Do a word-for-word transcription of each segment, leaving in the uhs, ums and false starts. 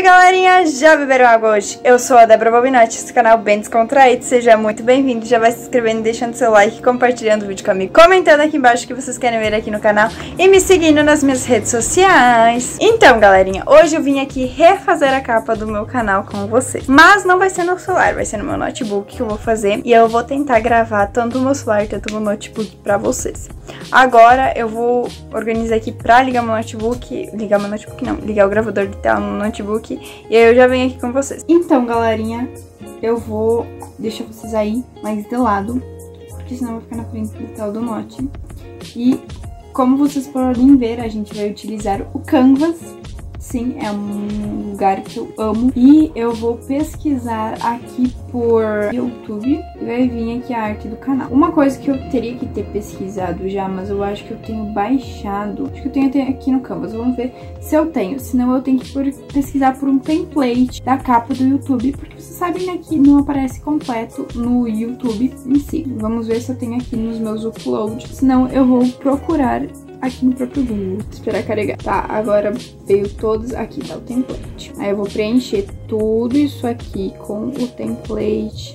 Oi galerinha, já beberam água hoje? Eu sou a Débora Balbinot, esse canal Bem Descontraído, seja muito bem-vindo, já vai se inscrevendo, deixando seu like, compartilhando o vídeo comigo, comentando aqui embaixo o que vocês querem ver aqui no canal e me seguindo nas minhas redes sociais. Então galerinha, hoje eu vim aqui refazer a capa do meu canal com vocês, mas não vai ser no celular, vai ser no meu notebook que eu vou fazer e eu vou tentar gravar tanto o meu celular quanto o meu notebook pra vocês. Agora eu vou organizar aqui pra ligar meu notebook, ligar meu notebook não, ligar o gravador de tela no notebook e aí eu já venho aqui com vocês. Então galerinha, eu vou deixar vocês aí mais de lado, porque senão vai ficar na frente do tal do note. E como vocês podem ver, a gente vai utilizar o Canvas. Sim, é um lugar que eu amo. E eu vou pesquisar aqui por YouTube e vai vir aqui a arte do canal. Uma coisa que eu teria que ter pesquisado já, mas eu acho que eu tenho baixado. Acho que eu tenho até aqui no Canvas. Vamos ver se eu tenho. Senão eu tenho que por, pesquisar por um template da capa do YouTube, porque vocês sabem, né, que não aparece completo no YouTube em si. Vamos ver se eu tenho aqui nos meus uploads. Senão eu vou procurar aqui no próprio Google, esperar carregar. Tá, agora veio todos, aqui tá o template. Aí eu vou preencher tudo isso aqui com o template.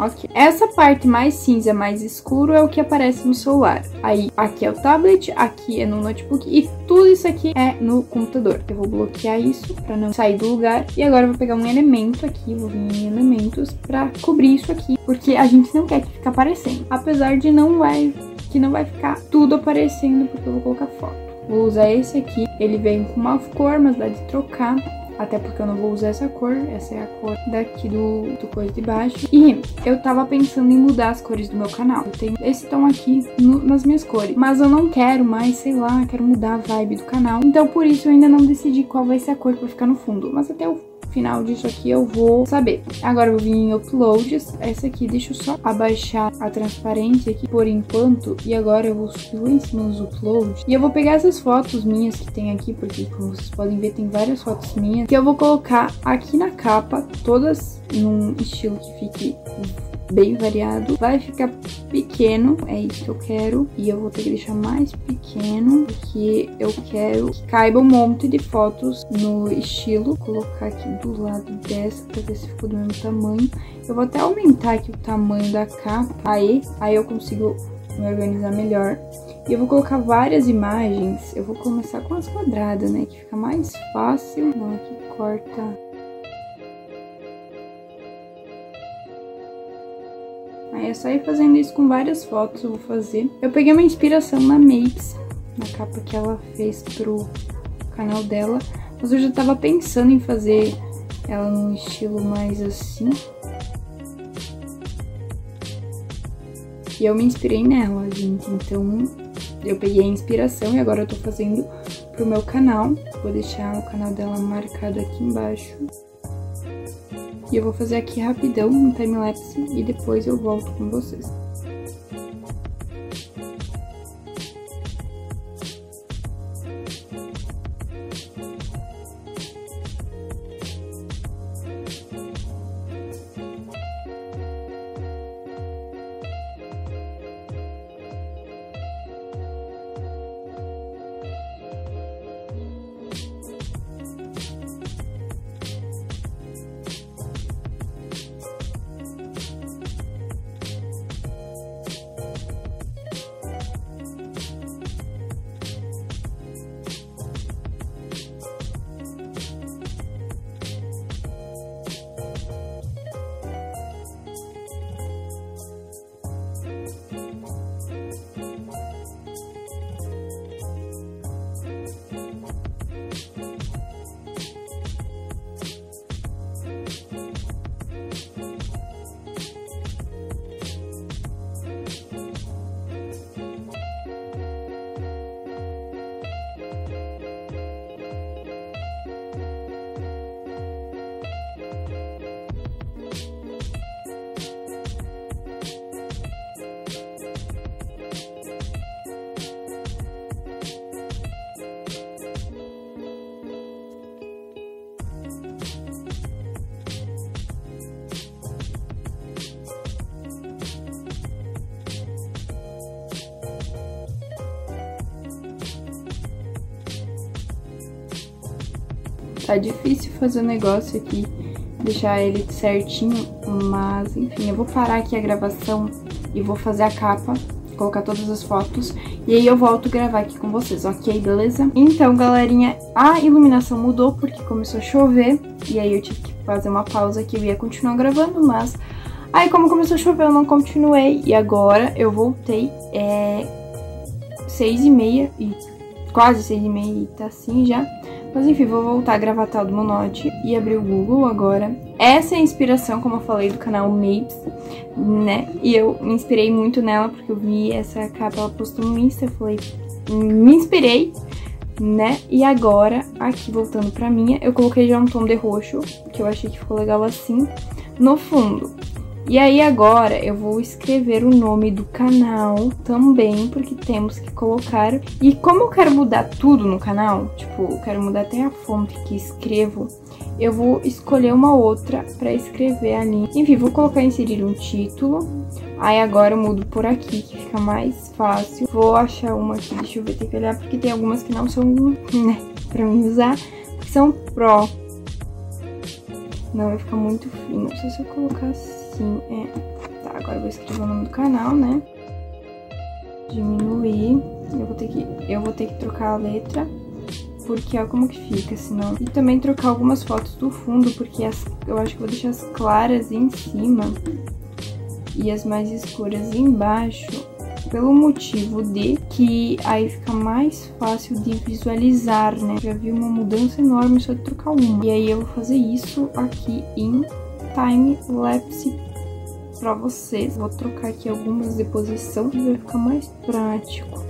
Ok. Essa parte mais cinza, mais escuro é o que aparece no celular. Aí aqui é o tablet, aqui é no notebook e tudo isso aqui é no computador. Eu vou bloquear isso pra não sair do lugar. E agora eu vou pegar um elemento aqui, vou vir em elementos pra cobrir isso aqui, porque a gente não quer que fique aparecendo. Apesar de não vai... que não vai ficar tudo aparecendo, porque eu vou colocar foto. Vou usar esse aqui, ele vem com uma cor, mas dá de trocar, até porque eu não vou usar essa cor, essa é a cor daqui do, do coisa de baixo. E eu tava pensando em mudar as cores do meu canal, eu tenho esse tom aqui no, nas minhas cores, mas eu não quero mais, sei lá, quero mudar a vibe do canal, então por isso eu ainda não decidi qual vai ser a cor que vai ficar no fundo, mas até o final disso aqui eu vou saber. Agora eu vou vir em uploads, essa aqui deixa eu só abaixar a transparência aqui por enquanto, e agora eu vou subir lá em cima nos uploads, e eu vou pegar essas fotos minhas que tem aqui, porque como vocês podem ver tem várias fotos minhas, que eu vou colocar aqui na capa, todas num estilo que fique bem variado, vai ficar pequeno, é isso que eu quero, e eu vou ter que deixar mais pequeno, porque eu quero que caiba um monte de fotos no estilo. Vou colocar aqui do lado dessa, pra ver se ficou do mesmo tamanho. Eu vou até aumentar aqui o tamanho da capa, aí, aí eu consigo me organizar melhor. E eu vou colocar várias imagens, eu vou começar com as quadradas, né, que fica mais fácil. Não, aqui corta... Aí é só ir fazendo isso com várias fotos, eu vou fazer. Eu peguei uma inspiração na Mapes, na capa que ela fez pro canal dela. Mas eu já tava pensando em fazer ela num estilo mais assim. E eu me inspirei nela, gente. Então eu peguei a inspiração e agora eu tô fazendo pro meu canal. Vou deixar o canal dela marcado aqui embaixo. E eu vou fazer aqui rapidão, um time-lapse, e depois eu volto com vocês. Tá difícil fazer o negócio aqui, deixar ele certinho, mas enfim, eu vou parar aqui a gravação e vou fazer a capa, colocar todas as fotos, e aí eu volto gravar aqui com vocês, ok? Beleza? Então, galerinha, a iluminação mudou porque começou a chover, e aí eu tive que fazer uma pausa aqui, eu ia continuar gravando, mas aí como começou a chover eu não continuei, e agora eu voltei, é seis e meia, e quase seis e meia, e tá assim já. Mas enfim, vou voltar a gravar tal do meu note e abrir o Google agora. Essa é a inspiração, como eu falei, do canal Mapes, né? E eu me inspirei muito nela, porque eu vi essa capa, ela postou no Insta, eu falei, me inspirei, né? E agora, aqui voltando pra minha, eu coloquei já um tom de roxo, que eu achei que ficou legal assim, no fundo. E aí agora eu vou escrever o nome do canal também, porque temos que colocar. E como eu quero mudar tudo no canal, tipo, eu quero mudar até a fonte que escrevo, eu vou escolher uma outra pra escrever ali. Enfim, vou colocar inserir um título. Aí agora eu mudo por aqui, que fica mais fácil. Vou achar uma aqui, deixa eu ver, tem que olhar, porque tem algumas que não são, né, pra mim usar, que são pró. Não, vai ficar muito fino, não sei se eu colocar assim. Sim, é. Tá, agora eu vou escrever o nome do canal, né? Diminuir. Eu vou ter que, eu vou ter que trocar a letra, porque olha como que fica, senão... E também trocar algumas fotos do fundo, porque as, eu acho que vou deixar as claras em cima e as mais escuras embaixo, pelo motivo de que aí fica mais fácil de visualizar, né? Já vi uma mudança enorme só de trocar uma. E aí eu vou fazer isso aqui em... time-lapse pra vocês. Vou trocar aqui algumas de posição que vai ficar mais prático.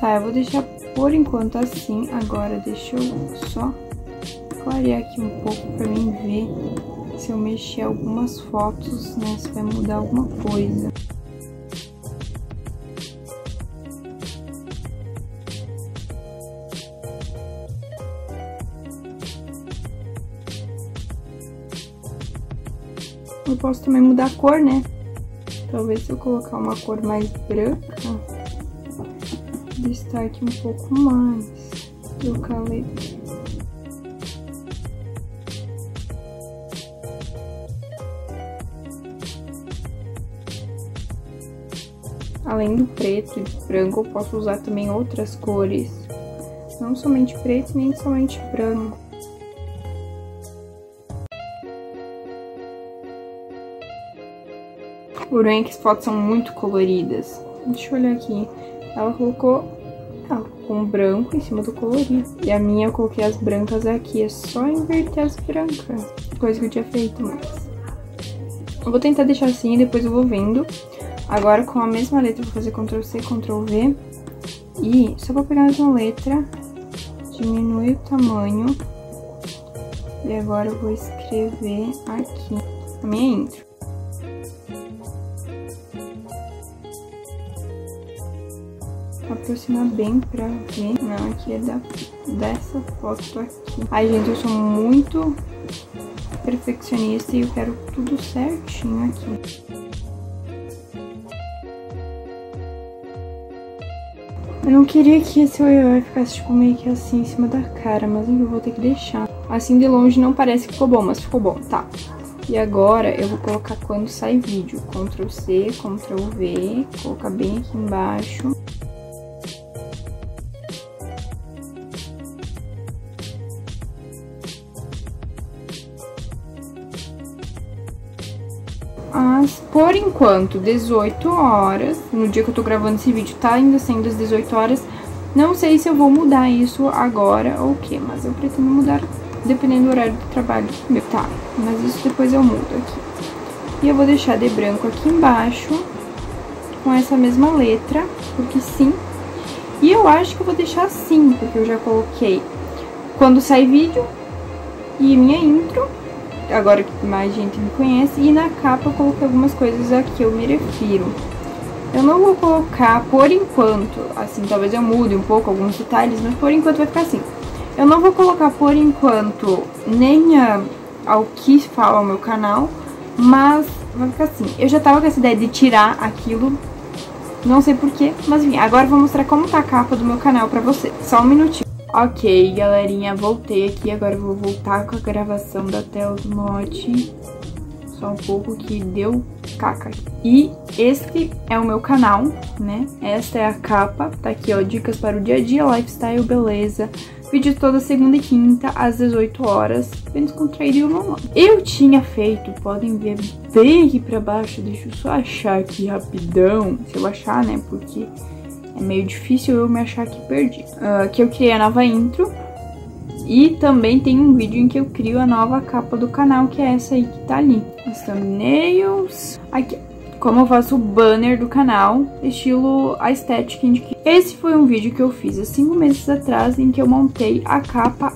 Tá, eu vou deixar por enquanto assim. Agora deixa eu só clarear aqui um pouco pra mim ver se eu mexer algumas fotos, né, se vai mudar alguma coisa. Eu posso também mudar a cor, né? Talvez se eu colocar uma cor mais branca... destaque um pouco mais, trocar a letra. Além do preto e do branco, eu posso usar também outras cores, não somente preto nem somente branco. Porém, que as fotos são muito coloridas. Deixa eu olhar aqui. Ela colocou ah, com branco em cima do colorido. E a minha eu coloquei as brancas aqui. É só inverter as brancas. Coisa que eu tinha feito, mas... eu vou tentar deixar assim e depois eu vou vendo. Agora com a mesma letra eu vou fazer control C, control V. E só pra pegar a mesma letra, diminui o tamanho. E agora eu vou escrever aqui a minha intro. Aproximar bem pra ver. Não, aqui é da, dessa foto aqui. Ai, gente, eu sou muito perfeccionista e eu quero tudo certinho aqui. Eu não queria que esse olho ficasse tipo meio que assim em cima da cara, mas eu vou ter que deixar. Assim de longe não parece que ficou bom, mas ficou bom, tá. E agora eu vou colocar quando sai vídeo. control C, control V, colocar bem aqui embaixo. As, por enquanto, dezoito horas, no dia que eu tô gravando esse vídeo tá ainda sendo as dezoito horas, não sei se eu vou mudar isso agora ou o que, mas eu pretendo mudar dependendo do horário do trabalho meu. Tá, mas isso depois eu mudo aqui. E eu vou deixar de branco aqui embaixo, com essa mesma letra, porque sim. E eu acho que eu vou deixar assim, porque eu já coloquei quando sai vídeo e minha intro. agora que mais gente me conhece. E na capa eu coloquei algumas coisas a que eu me refiro. Eu não vou colocar, por enquanto, assim, talvez eu mude um pouco alguns detalhes, mas por enquanto vai ficar assim. Eu não vou colocar, por enquanto, nem a, ao que fala o meu canal, mas vai ficar assim. Eu já tava com essa ideia de tirar aquilo, não sei porquê, mas enfim, agora eu vou mostrar como tá a capa do meu canal pra vocês. Só um minutinho. Ok, galerinha, voltei aqui, agora eu vou voltar com a gravação da tela do mote. Só um pouco que deu caca. E este é o meu canal, né? Esta é a capa, tá aqui, ó, dicas para o dia a dia, lifestyle, beleza. Vídeo toda segunda e quinta, às dezoito horas, bem descontraído e mamão. Eu tinha feito, podem ver bem aqui pra baixo, deixa eu só achar aqui rapidão, se eu achar, né, porque é meio difícil eu me achar que perdi. Uh, que eu criei a nova intro. E também tem um vídeo em que eu crio a nova capa do canal, que é essa aí que tá ali. As thumbnails. Aqui, como eu faço o banner do canal, estilo a estética indica. Esse foi um vídeo que eu fiz há cinco meses atrás, em que eu montei a capa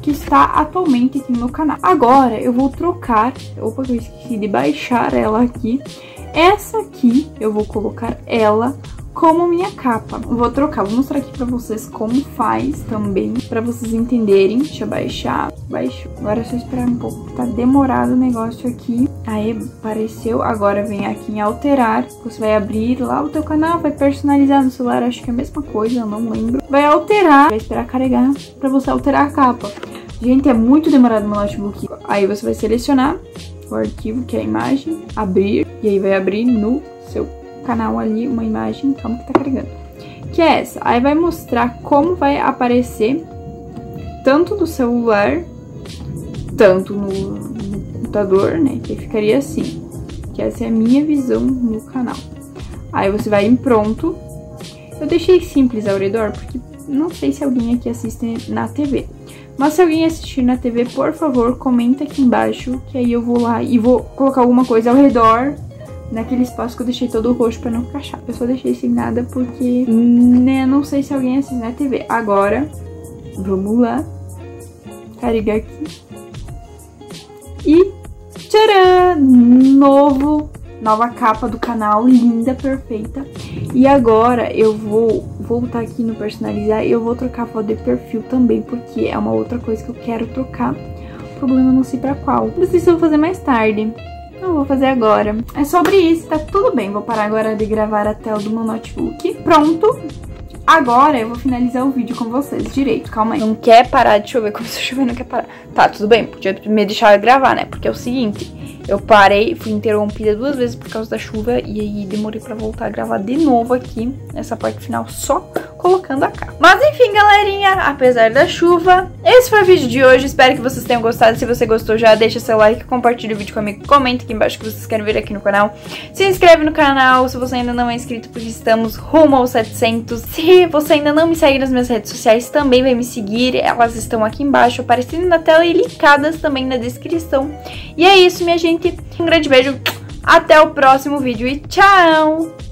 que está atualmente aqui no meu canal. Agora eu vou trocar, opa, eu esqueci de baixar ela aqui. Essa aqui, eu vou colocar ela como minha capa. Vou trocar, vou mostrar aqui pra vocês como faz também, pra vocês entenderem. Deixa eu baixar, baixou. Agora é só esperar um pouco, tá demorado o negócio aqui. Aí apareceu, agora vem aqui em alterar. Você vai abrir lá o teu canal, vai personalizar no celular, acho que é a mesma coisa, eu não lembro. Vai alterar, vai esperar carregar pra você alterar a capa. Gente, é muito demorado no notebook. Aí você vai selecionar o arquivo, que é a imagem, abrir, e aí vai abrir no seu canal ali uma imagem, calma que tá carregando, que é essa. Aí vai mostrar como vai aparecer tanto do celular, tanto no computador, né, que ficaria assim, que essa é a minha visão no canal. Aí você vai em pronto. Eu deixei simples ao redor, porque não sei se alguém aqui assiste na T V, mas se alguém assistir na T V, por favor, comenta aqui embaixo, que aí eu vou lá e vou colocar alguma coisa ao redor naquele espaço que eu deixei todo roxo pra não ficar chato. Eu só deixei sem nada porque, né, não sei se alguém assiste na T V. Agora, vamos lá. Carregar aqui. E tcharam! Novo, nova capa do canal, linda, perfeita. E agora eu vou voltar aqui no personalizar e eu vou trocar a foto de perfil também, porque é uma outra coisa que eu quero trocar. O problema é não sei pra qual. Não sei se eu vou fazer mais tarde. Não vou fazer agora. É sobre isso, tá tudo bem. Vou parar agora de gravar a tela do meu notebook. Pronto. Agora eu vou finalizar o vídeo com vocês direito. Calma aí. Não quer parar de chover. Começou a chover, não quer parar. Tá, tudo bem. Podia me deixar gravar, né? Porque é o seguinte. Eu parei, fui interrompida duas vezes por causa da chuva. E aí demorei pra voltar a gravar de novo aqui. Nessa parte final só colocando a capa. Mas enfim, galerinha. Apesar da chuva, esse foi o vídeo de hoje. Espero que vocês tenham gostado. Se você gostou, já deixa seu like, compartilha o vídeo comigo. Comenta aqui embaixo o que vocês querem ver aqui no canal. Se inscreve no canal se você ainda não é inscrito, porque estamos rumo aos setecentos. Se você ainda não me segue nas minhas redes sociais, também vai me seguir. Elas estão aqui embaixo, aparecendo na tela e linkadas também na descrição. E é isso, minha gente. Um grande beijo. Até o próximo vídeo e tchau!